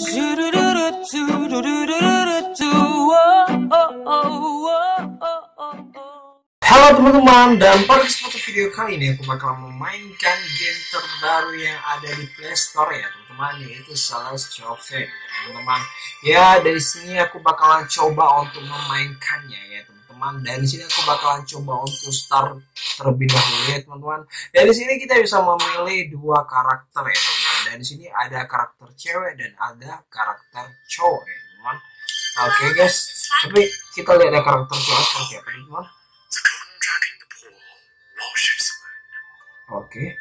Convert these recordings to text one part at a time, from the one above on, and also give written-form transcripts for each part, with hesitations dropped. Halo teman-teman, dan pada kesempatan video kali ini aku bakal memainkan game terbaru yang ada di Play Store ya teman-teman, yaitu Celestial Fate teman-teman. Ya, dari sini aku bakalan coba untuk memainkannya ya teman-teman. Dan di sini aku bakalan coba untuk start terlebih dahulu ya teman-teman. Dan di sini kita bisa memilih dua karakter ya teman-teman. Dan di sini ada karakter cewek dan ada karakter cowok ya teman-teman. Oke guys, tapi kita lihat ya karakter cowok seperti apa teman-teman. Oke,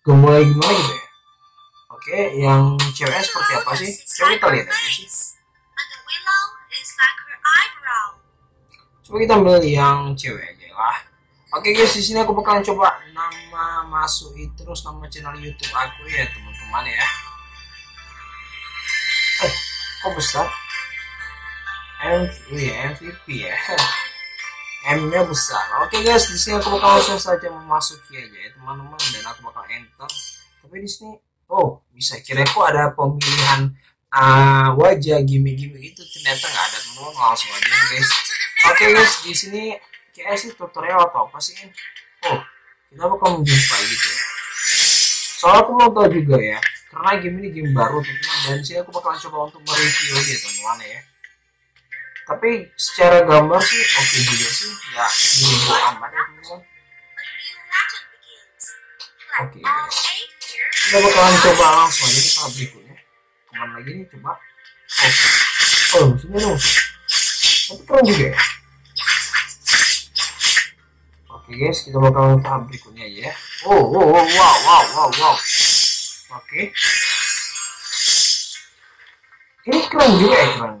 gemulai gimana gitu ya? Oke, yang cewek seperti apa sih? Coba kita lihat aja sih. Coba kita ambil yang cewek aja lah. Oke guys, di sini aku bakalan coba nama masukin terus nama channel YouTube aku ya teman-teman ya. Kok besar? MVP ya. M-nya besar. Oke guys, di sini aku bakal langsung saja memasuki aja ya teman-teman, dan aku bakal enter. Tapi di sini, oh bisa kira kok ada pemilihan wajah gimmick-gimmick itu, ternyata nggak ada teman-teman, langsung aja guys. Oke guys, di sini kayak sih tutorial atau apa sih? Oh, kita bakal menjumpai gitu ya. Soalnya aku mau tahu juga ya, karena game ini game baru teman-teman, dan di sini aku bakal coba untuk mereview aja teman-teman ya. Tapi secara gambar sih oke juga sih, nggak begitu amat ya teman-teman. Oke guys, kita bakalan coba langsung aja ke tahap berikutnya. Kemana lagi nih, coba. Oh, musuhnya ada musuh. Tapi keren juga ya. Oke guys, kita bakalan ke tahap berikutnya aja ya. Wow. Oke. Ini keren juga ya,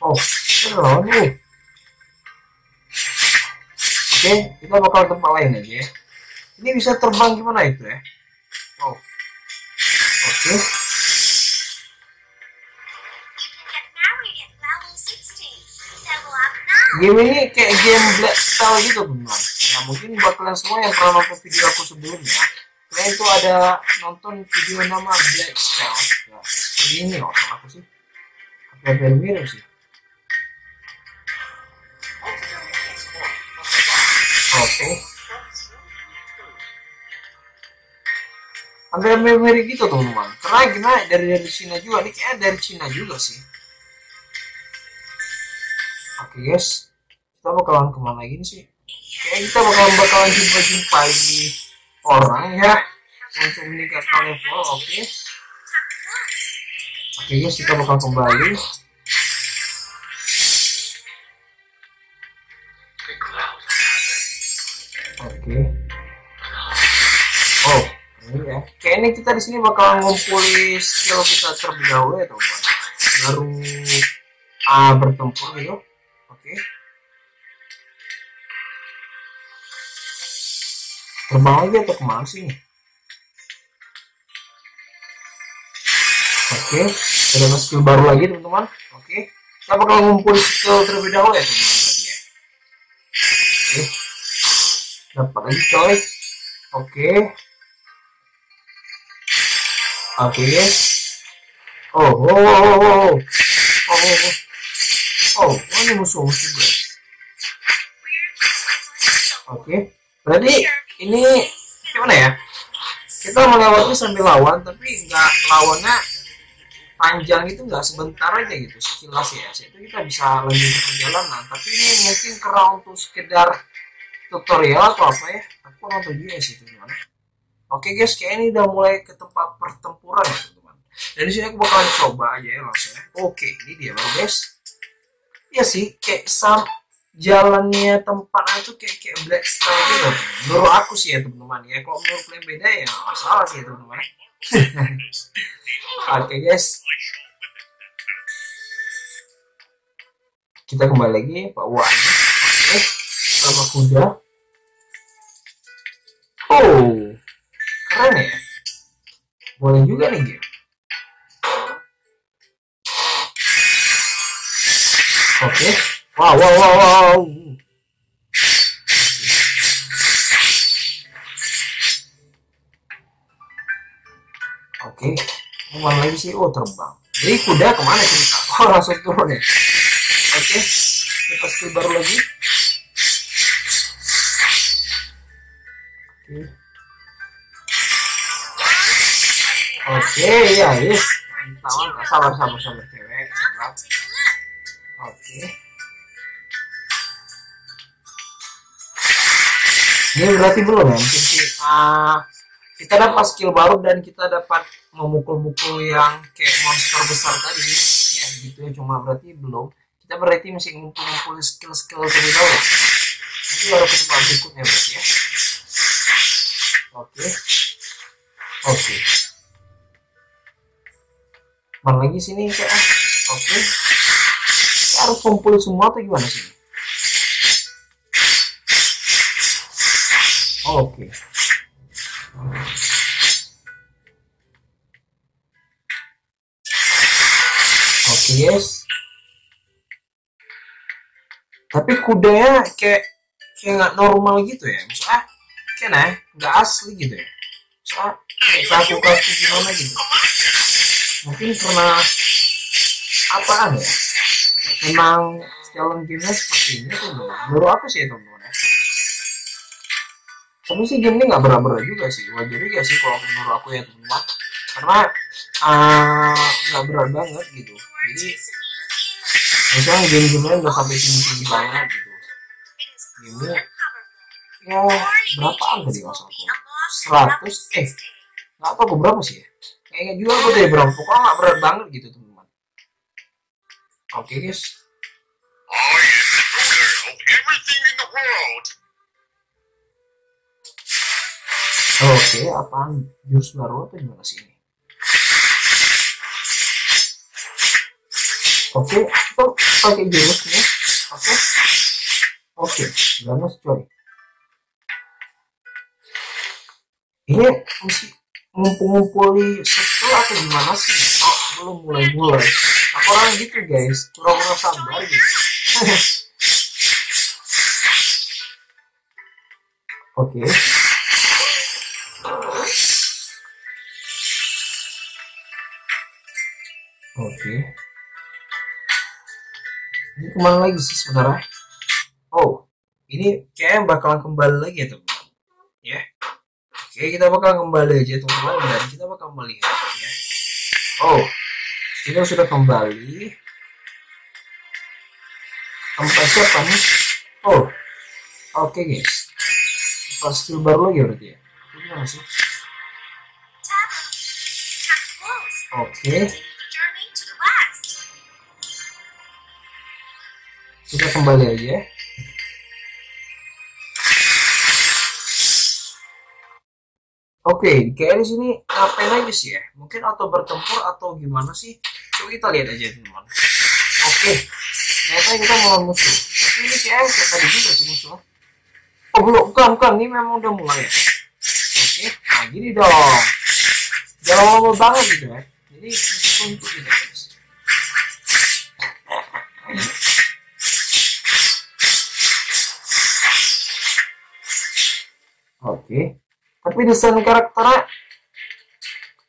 Oh, ini lawan nih. Oke, kita bakal tempat lain aja ya. Ini bisa terbang gimana itu ya? Oh, oke. Game ini kayak game Black Star gitu teman. Nah, mungkin buat kalian semua yang pernah nonton video aku sebelumnya, kalian itu ada nonton video nama Black Star. Nah, ini loh sama aku sih. Agak mirip sih. Hampir-hampir gitu teman-teman. Karena gimana dari Cina juga, ini kayak dari Cina juga sih. Oke guys, kita bakalan kemana lagi nih sih? Kayak kita bakalan jumpa-jumpa di orang ya untuk meningkatkan level. Oke. Oke guys, kita bakal kembali. Kayaknya kita di sini bakal ngumpulin skill kita terlebih dahulu ya teman-teman, baru bertempur gitu. Oke. Terbang aja atau kemana sih? Oke, ada skill baru lagi teman-teman. Oke, kita bakal ngumpulin skill terlebih dahulu ya teman-teman. Oke, dapat lagi coy. Oke. Oke guys. Oh, ini musuh guys. Oke, berarti ini gimana ya? Kita melewati sambil lawan, tapi nggak lawannya panjang itu, nggak sebentar aja gitu, sekilas ya. Itu kita bisa lanjut perjalanan, tapi ini mungkin kerang untuk sekedar tutorial atau apa ya? Aku nggak tahu juga sih itu gimana. Oke guys, kayaknya ini udah mulai ke tempat pertempuran ya teman-teman. Dan di sini aku bakalan coba aja ya langsung ya. Oke, ini dia baru guys. Iya sih, kayak sam jalannya tempatnya itu kayak Black Star gitu. Menurut aku sih ya teman-teman ya. Kalau menurut kalian beda ya nggak masalah sih ya teman-teman. Oke guys, kita kembali lagi Pak Wan. Oke, sama kuda. Oh. Keren ya, boleh juga nih game. Oke, wow. Oke, Bukan lem sih, oh terbang. Jadi kuda kemana cerita? Oh langsung turun ya. Oke, kita skill baru lagi. Oke, ya guys. Mantap, sabar cewek, sabar. Oke. Ini berarti belum ya? Mungkin kita dapat skill baru dan kita dapat memukul-mukul yang kayak monster besar tadi ya, gitu ya. Cuma berarti belum, kita berarti mesti ngumpul-ngumpul skill-skill terlebih dahulu, nanti baru kesempatan berikutnya berarti ya. Oke. Mana lagi sini kayak oke. Kita harus kumpul semua atau gimana sih? Oke. Oke, yes. Tapi kudanya kayak nggak normal gitu ya, misalnya kayak nggak asli gitu ya, misalnya kaku gimana gitu. Mungkin karena apaan ya, memang jalan gamenya seperti ini tuh. Menurut aku sih teman-teman ya, tapi sih game ini nggak berat-berat juga sih, wajar juga sih kalau menurut aku ya teman-teman, karena nggak berat banget gitu. Jadi misalnya game-gamenya nggak sampai tinggi-tinggi banget gitu. Ini ya berapaan tadi mas aku? 100? Nggak tahu berapa sih ya? Kayaknya juga aku deh berapa? Pokoknya nggak berat banget gitu teman-teman. Oke guys. Oke, apaan jurus baru apa gimana sih ini? Oke, kita pakai jurusnya. Oke, ganas coy. Ini mesti ngumpul-ngumpuli skill atau gimana sih? Oh, belum mulai. Nah, orang gitu guys, kurang sabar gitu. Oke. Oke. Ini kemana lagi sih sebenarnya? Oh, ini kayaknya bakalan kembali lagi ya teman-teman. Ya. Oke, kita bakal kembali aja teman-teman dan kita bakal melihat ya. Oh, kita sudah kembali. Tempat siapa nih? Oh, oke guys. Pas skill baru lagi berarti ya. Ini mana sih? Oke. Kita kembali aja. Oke, kayak di sini ngapain aja sih ya? Mungkin atau bertempur atau gimana sih? Coba kita lihat aja teman-teman. Oke, ternyata kita melawan musuh. Tapi ini kayak tadi juga sih musuh. Oh belum, bukan, ini memang udah mulai ya. Oke, nah gini dong. Jangan lama banget gitu ya. Jadi untuk kita guys. Oke, tapi desain karakternya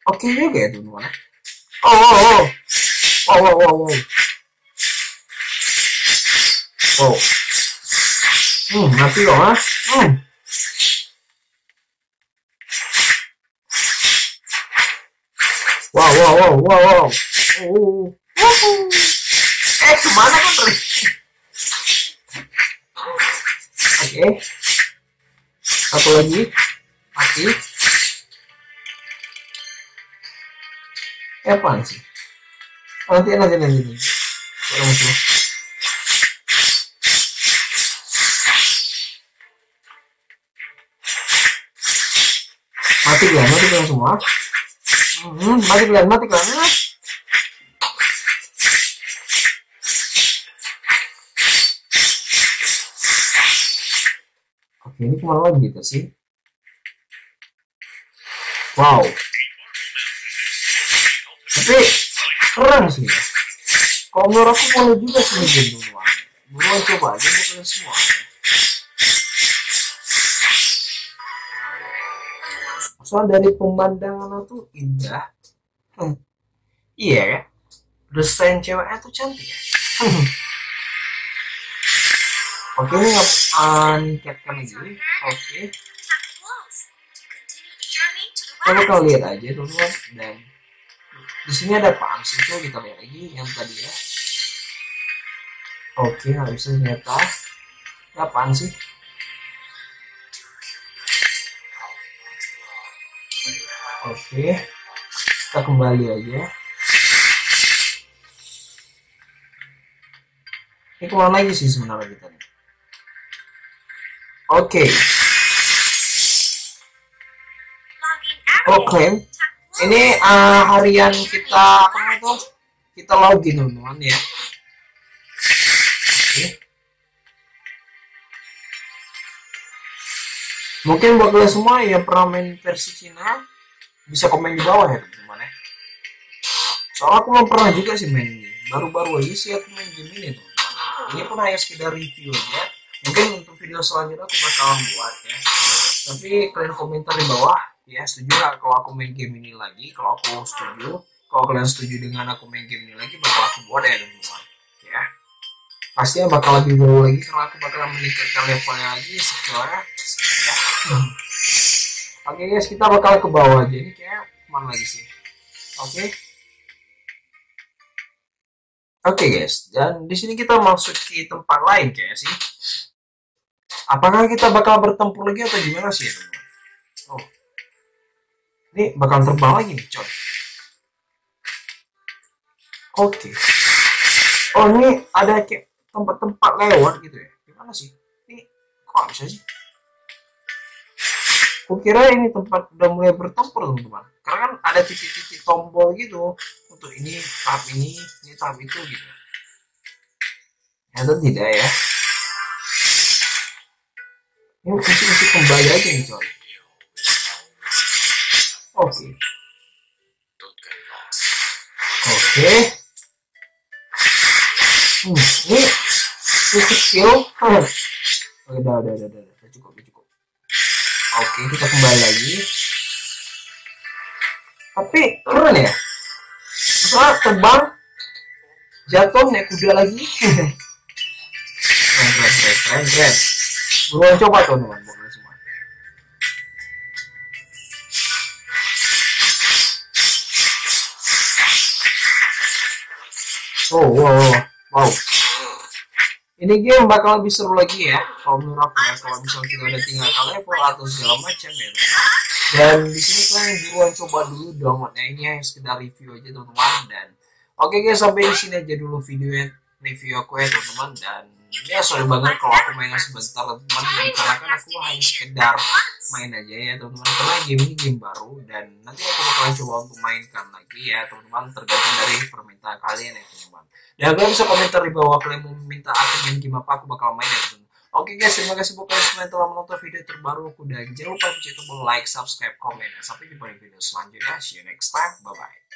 oke juga ya teman-teman. Oh. Mati loh mas. Wow. Kemana kan tadi? Oke. Satu lagi mati. Apaan sih? Nanti. Sudah musuh. Mati kalian semua. Mati kalian. Ini kemana lagi gitu sih? Wow. Tapi keren sih ya. Kalau menurut aku boleh juga sih game duluan. Buruan coba aja bukan semua. Soal dari pemandangan itu indah. Iya kan? Desain ceweknya tuh cantik ya? Oke, ini nge-uncapped lagi. Oke. Coba kau lihat aja dulu, dan di sini ada pams itu, kita lihat lagi yang tadi ya. Oke, nggak bisa nyata. Ya, apaan sih? Oke, kita kembali aja. Ini kemana lagi sih sebenarnya kita nih? Oke. Oke. Ini harian kita, apa itu? Kita login teman-teman ya. Mungkin buat kalian semua yang pernah main versi Cina bisa komen di bawah ya teman-teman ya. Soalnya aku belum pernah juga sih main ini. Baru-baru aja sih aku main game ini teman-teman. Ini pun hanya sekedar review aja. Mungkin untuk video selanjutnya aku bakal buat ya. Tapi kalian komentar di bawah ya, setuju nggak kalau aku main game ini lagi? Kalau aku setuju, kalau kalian setuju dengan aku main game ini lagi, bakal aku buat ya teman-teman ya. Pastinya bakal lebih baru lagi karena aku bakal meningkatkan levelnya lagi setelah. Oke guys, kita bakal ke bawah aja. Ini kayak mana lagi sih? Oke guys, dan di sini kita masuk ke tempat lain kayak sih. Apakah kita bakal bertempur lagi atau gimana sih ya teman? Oh, ini bakal terbang lagi nih coy. Oke. Oh, ini ada kayak tempat-tempat lewat gitu ya? Gimana sih? Ini kok bisa sih? Kukira ini tempat udah mulai bertempur teman-teman, karena kan ada titik-titik tombol gitu untuk ini tahap itu gitu. Ternyata tidak ya. Ini mesti kembali aja nih coy. Oke. Ini skill. Udah cukup. Oke, kita kembali lagi. Tapi keren ya. Misalnya terbang, jatuh, naik kuda lagi. Keren. Buruan coba teman-teman, bukan semua. Oh, wow. Ini game bakal lebih seru lagi ya, kalau menurut aku ya, kalau misalnya kita udah tinggalkan level atau segala macam ya. Dan di sini kalian buruan coba dulu downloadnya, ini hanya sekedar review aja teman-teman. Dan oke guys, sampai di sini aja dulu videonya, review aku ya teman-teman. Dan ya sorry banget kalau aku mainnya sebentar teman-teman, karena kan aku hanya sekedar main aja ya teman-teman, karena game ini game baru dan nanti aku bakalan coba untuk mainkan lagi ya teman-teman, tergantung dari permintaan kalian ya teman-teman. Dan kalian bisa komentar di bawah kalian mau minta aku main game apa, aku bakal main ya teman-teman. Oke guys, terima kasih buat kalian semua yang telah menonton video terbaru aku, dan jangan lupa pencet tombol like, subscribe, komen. Sampai jumpa di video selanjutnya, see you next time, bye bye.